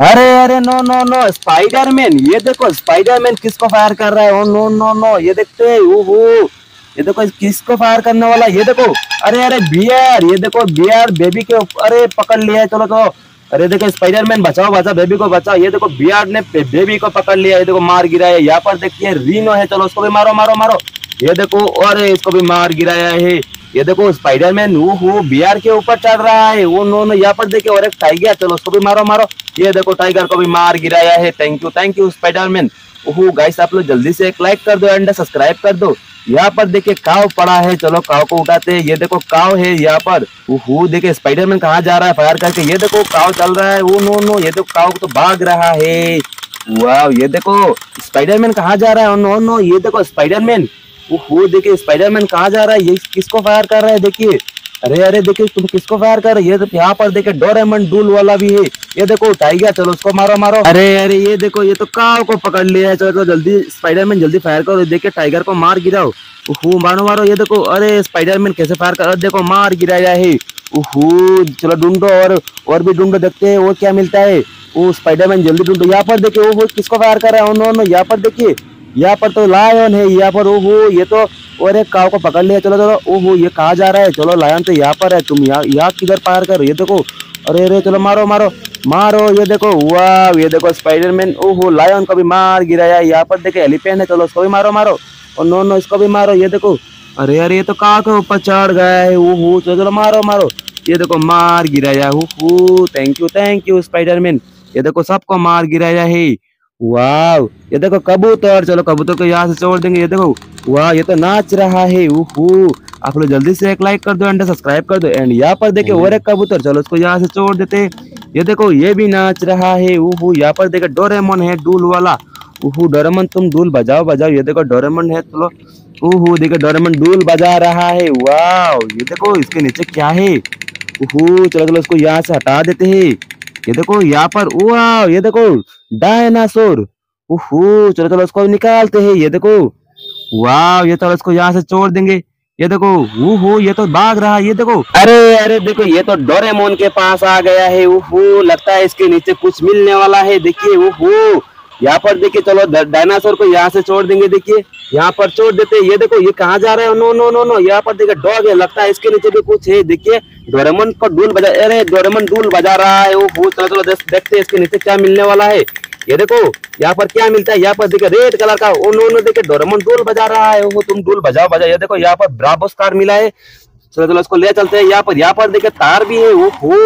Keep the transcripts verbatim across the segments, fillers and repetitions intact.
अरे अरे no no no Spiderman, ये देखो स्पाइडरमैन किसको फायर कर रहा है। ओ नो नो नो, ये देखते हैं, ओहो ये देखो किसको फायर करने वाला, ये देखो। अरे अरे बियर, ये देखो बियर बेबी के, अरे पकड़ लिया, चलो तो। अरे देखो स्पाइडरमैन बचाओ बचाओ बेबी को बचाओ। ये देखो बियर ने बेबी को पकड़ लिया, ये देखो मार गिराया। यहाँ पर देखिए रीनो है, चलो उसको भी मारो मारो मारो, ये देखो। अरे इसको भी मार गिराया है, ये देखो स्पाइडरमैन वो बियर के ऊपर चढ़ रहा है। वो नो नो, यहाँ पर देखिए और एक टाइगर, चलो उसको भी मारो मारो, ये देखो टाइगर को भी मार गिराया है। Thank you thank you Spiderman. ओहो गाइस आप लोग जल्दी से एक लाइक कर दो एंड सब्सक्राइब कर दो। यहाँ पर देखिए काव पड़ा है, चलो काव को उठाते हैं। ये देखो काव है यहाँ पर। ओहो देखिए स्पाइडरमैन कहाँ जा रहा है फायर करके, ये देखो काव चल रहा है। वो नो नो, ये देखो काव तो भाग रहा है। वाह ये देखो स्पाइडरमैन कहाँ जा रहा है। नो नो, ये देखो स्पाइडरमैन, ओहो देखिए स्पाइडरमैन कहाँ जा रहा है, ये किसको फायर कर रहा है देखिए। अरे अरे देखिए तुम किसको फायर कर रहे हो। ये यहाँ पर देखिए डोरेमन डूल वाला भी है, ये देखो टाइगर, चलो उसको मारो मारो। अरे अरे ये देखो, ये तो काव को पकड़ लिया है, चलो तो जल्दी स्पाइडरमैन जल्दी फायर करो। देखिए टाइगर को मार गिराओ, ओहो मारो मारो। ये देखो अरे स्पाइडरमैन कैसे फायर कर, देखो मार गिराया है। ओहो चलो ढूंढो और और भी ढूंढो, देखते है वो क्या मिलता है। वो स्पाइडरमैन जल्दी ढूंढो। यहाँ पर देखिये वो किसको फायर कर रहा है। नो नो, यहाँ पर देखिए, यहाँ पर तो लायन है यहाँ पर। ओहो ये तो और एक काव को पकड़ लिया, चलो चलो। ओहो ये कहाँ जा रहा है, चलो लायन तो यहाँ पर है, तुम यहाँ यहाँ किधर पार करो। ये देखो अरे अरे चलो मारो मारो मारो, ये देखो। वाह ये देखो स्पाइडरमैन, ओहो लायन को भी मार गिराया। यहाँ पर देखो एलिफेंट है, चलो उसको भी मारो मारो। और नो नो इसको भी मारो, ये देखो। अरे अरे ये तो काव के ऊपर चढ़ गया है। ओहो चलो चलो मारो मारो, ये देखो मार गिराया। ओहो thank you thank you Spiderman. ये देखो सबको मार गिराया है। वाह ये देखो कबूतर, चलो कबूतर को यहाँ से छोड़ देंगे। ये देखो वाह ये तो नाच रहा है। ओहो आप लोग जल्दी से एक लाइक कर दो एंड सब्सक्राइब कर दो। एंड यहाँ पर देखे और एक कबूतर, चलो उसको यहाँ से छोड़ देते। ये देखो ये भी नाच रहा है। ओहो यहाँ पर देखे डोरेमोन है डूल वाला। ओहो डोरेमोन तुम डूल बजाओ बजाओ। ये देखो डोरेमोन है, चलो। ओहो देखे डोरेमोन डूल बजा रहा है। वाह ये देखो इसके नीचे क्या है। ओहो चलो चलो उसको यहाँ से हटा देते है। ये देखो यहाँ पर, वाह ये देखो डायनासोर। ओहो चलो चलो उसको निकालते हैं। ये देखो वाह ये, चलो इसको यहाँ से छोड़ देंगे। ये देखो ओहो ये तो भाग रहा है। ये देखो अरे अरे देखो ये तो डोरेमोन के पास आ गया है। ओहो लगता है इसके नीचे कुछ मिलने वाला है। देखिए ओहो यहाँ पर देखिए, चलो डायनासोर को यहाँ से छोड़ देंगे। देखिए यहाँ पर छोड़ देते हैं। ये देखो ये कहाँ जा रहा है। नो नो नो नो, यहाँ पर देखिए डॉग है, लगता है इसके नीचे भी कुछ है। देखिए डोरेमोन को डूल बजा, अरे डोरेमोन डूल बजा रहा है। ओहो चलो चलो देखते हैं इसके नीचे क्या मिलने वाला है। ये देखो यहाँ पर क्या मिलता है। यहाँ पर देखिए रेड कलर का, ओ नो नो देखिए डोरेमोन डूल बजा रहा है। ओहो तुम डूल बजाओ बजाओ। ये देखो यहाँ पर ब्रावो स्टार मिला है, चलो चलो इसको ले चलते हैं। यहाँ पर यहाँ पर देखिए तार भी है। ओहो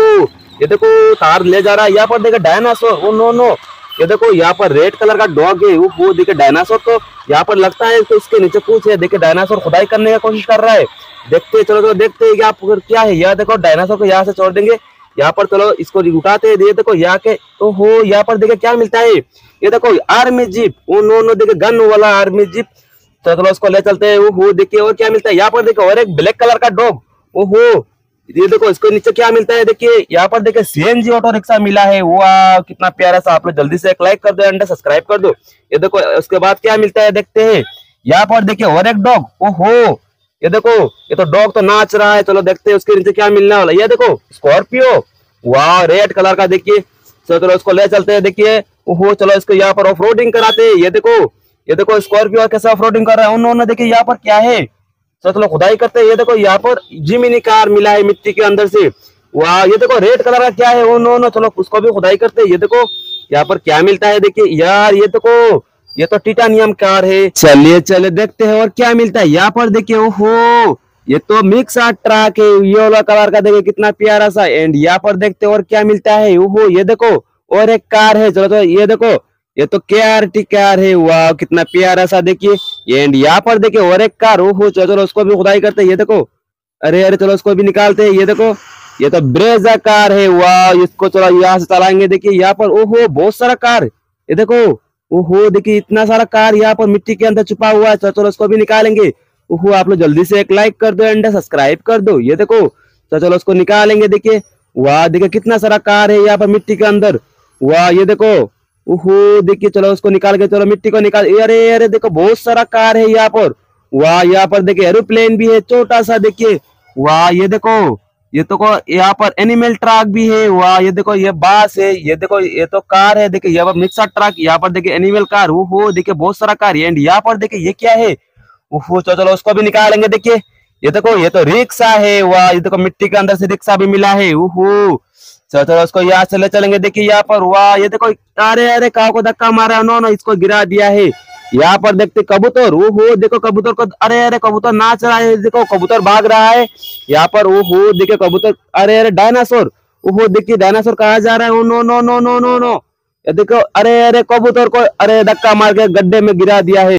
ये देखो तार ले जा रहा है। यहाँ पर देखे डायनासोर, ओ नो नो ये देखो यहाँ पर रेड कलर का डॉग है। वो देखे डायनासोर को, यहाँ पर लगता है तो इसके नीचे कुछ है। देखे डायनासोर खुदाई करने का कोशिश कर रहा है। देखते चलो तो देखते हैं यहाँ पर क्या है। यहाँ देखो डायनासोर को यहाँ से छोड़ देंगे। यहाँ पर चलो इसको उठाते हैं। ये देखो यहाँ के, तो हो यहाँ पर देखे क्या मिलता है। ये देखो आर्मी जीप, वो नो नो देखे गन वाला आर्मी जीप। तो चलो उसको ले चलते है। वो देखिए और क्या मिलता है। यहाँ पर देखो और एक ब्लैक कलर का डॉग। ओहो ये देखो इसके नीचे क्या मिलता है। देखिए यहाँ पर देखिए सीएनजी ऑटो रिक्शा मिला है। वाह कितना प्यारा सा। आप लोग जल्दी से एक लाइक कर दो एंड सब्सक्राइब कर दो। ये देखो उसके बाद क्या मिलता है देखते हैं। यहाँ पर देखिए और एक डॉग। ओहो ये देखो ये तो डॉग तो नाच रहा है। चलो देखते हैं उसके नीचे क्या मिलने वाला। ये देखो स्कॉर्पियो, वाह रेड कलर का। देखिए चलो चलो उसको ले चलते है। देखिए ओहो चलो इसको यहाँ पर ऑफ रोडिंग कराते है। ये देखो ये देखो स्कॉर्पियो कैसे ऑफ रोडिंग कर रहा है। उन्होंने देखिए यहाँ पर क्या है, चलो चलो खुदाई करते हैं। ये देखो यहाँ पर जिमिनी कार मिला है मिट्टी के अंदर से। वाह ये देखो रेड कलर का क्या है। ओ नो नो चलो उसको भी खुदाई करते हैं। ये देखो यहाँ पर क्या मिलता है। देखिए यार ये देखो ये तो टाइटेनियम कार है। चलिए चलिए देखते हैं और क्या मिलता है। यहाँ पर देखिए ओहो ये तो मिक्स आर्ट ट्रक है येलो कलर का। देखिए कितना प्यारा सा। एंड यहाँ पर देखते और क्या मिलता है। ओहो ये देखो और एक कार है। चलो तो ये देखो ये तो केआरटी कार है। वाह कितना प्यारा सा। देखिए एंड यहाँ पर देखिए और एक कार। ओहो चलो चलो उसको भी खुदाई करते हैं। ये देखो अरे अरे चलो उसको भी निकालते हैं। ये देखो ये तो ब्रेजा कार है। वाह इसको चलो यहाँ से चलाएंगे। देखिए यहाँ पर ओहो बहुत सारा कार। ये देखो ओहो देखिए इतना सारा कार यहाँ पर मिट्टी के अंदर छुपा हुआ है। चलो चलो उसको भी निकालेंगे। ओहो आप लोग जल्दी से एक लाइक कर दो एंड सब्सक्राइब कर दो। ये देखो चलो चलो उसको निकालेंगे। देखिए वाह देखिये कितना सारा कार है यहाँ पर मिट्टी के अंदर। वाह ये देखो ओहो देखिए चलो उसको निकाल के, चलो मिट्टी को निकाल। अरे अरे देखो बहुत सारा कार है यहाँ पर। वाह यहाँ पर देखिए एरोप्लेन भी है छोटा सा। देखिए वाह ये देखो ये तो को यहाँ पर एनिमल ट्रक भी है, वाह ये देखो ये बस है, ये देखो ये तो कार है, देखिए यहाँ पर मिक्सर ट्रक, यहाँ पर देखिए एनिमल कार, वो हो देखिए बहुत सारा कार। एंड यहाँ पर देखिए ये क्या है, ओहो चलो चलो उसको भी निकालेंगे। देखिए ये देखो ये तो रिक्शा है, वाह ये देखो मिट्टी के अंदर से रिक्शा भी मिला है, ओहो चलो चलो उसको यहाँ से ले चलेंगे। देखिये यहाँ पर वाह ये देखो, अरे अरे काऊ को धक्का मारा, नो नो इसको गिरा दिया है। यहाँ पर देखते कबूतर, वो हो देखो कबूतर को, अरे अरे कबूतर नाच रहा है, देखो कबूतर भाग रहा है। यहाँ पर वो हो देखिये कबूतर, अरे अरे डायनासोर, ओहो देखिए डायनासोर कहाँ जा रहा है, no no no no no no देखो, अरे अरे कबूतर को अरे धक्का मार के गड्ढे में गिरा दिया है।